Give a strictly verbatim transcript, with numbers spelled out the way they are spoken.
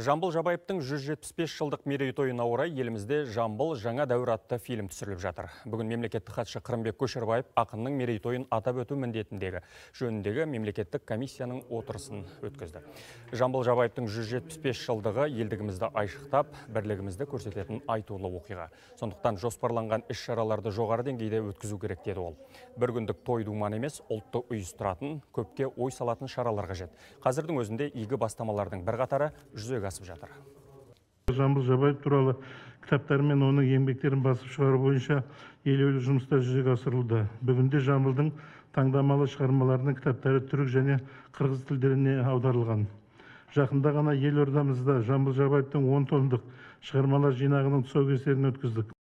Жамбыл Жабаевтың жүз жетпіс бес жылдық мерейтойына орай елімізде «Жамбыл жаңа дәуір» атты фильм түсіріліп жатыр. Бүгін мемлекеттік хатшы Қырымбек Көшербаев ақынның мерейтойын атап өту міндетіндегі жөніндегі мемлекеттік комиссияның отырысын өткізді. Жамбыл Жабаевтың жүз жетпіс бес жылдығы елдігімізді айшықтап, бірлігімізді көрсететін айтулы оқиға. Сондықтан жоспарланған іс-шараларды жоғары деңгейде өткізу керек деді ол. Бір күндік той думан емес, ұлтты ұйыстыратын, көпке ой салатын шаралар қажет. Қазірдің өзінде игі бастамалардың бірқатары жүзеге Жамбыл Жабаев туралы кітаптар мен оның еңбектерін басып шығару бойынша елеулі жұмыстар жүзеге асырылды. Бүгінде Жамбылдың таңдамалы шығармаларының кітаптары түрік және қырғыз тілдеріне аударылған. Жақында ғана елордамызда Жамбыл Жабаевтың он томдық шығармалар жинағының тұсаукесерін өткіздік.